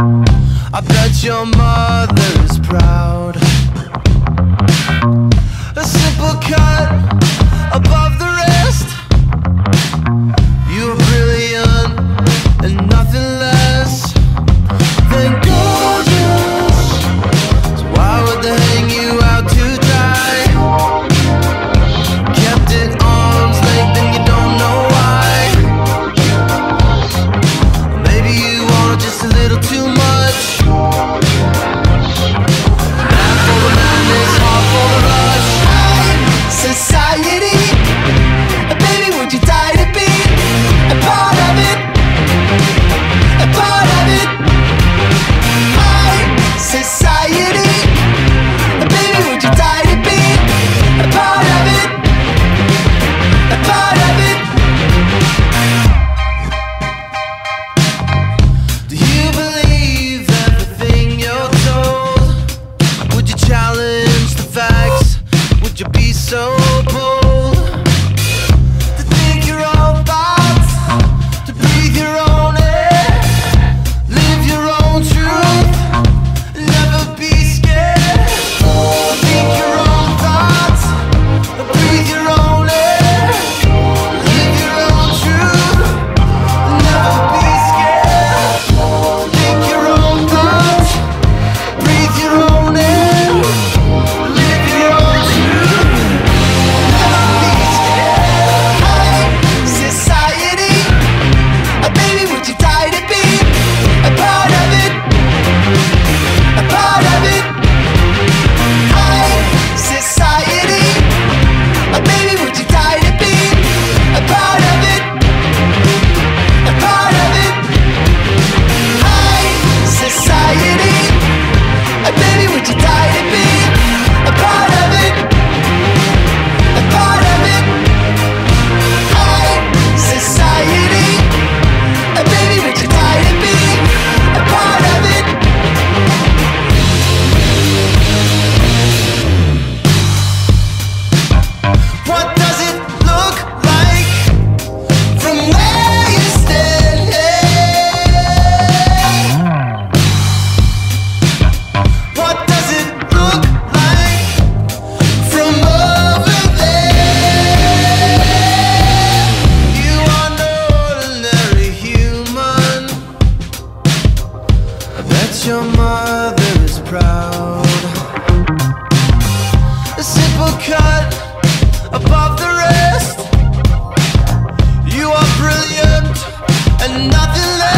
I bet your mother is proud. A simple cut above the rest. You're brilliant and nothing less than gorgeous, so why would they hang you out to dry? Kept at arm's length and you don't know why. Maybe you want just a little too much. So bold to think your own thoughts, to breathe your own air, live your own truth, never be scared. Think your own thoughts, breathe your own air, live your own truth, never be scared. Think your own thoughts, breathe your own air. Your mother is proud. A simple cut above the rest. You are brilliant and nothing less.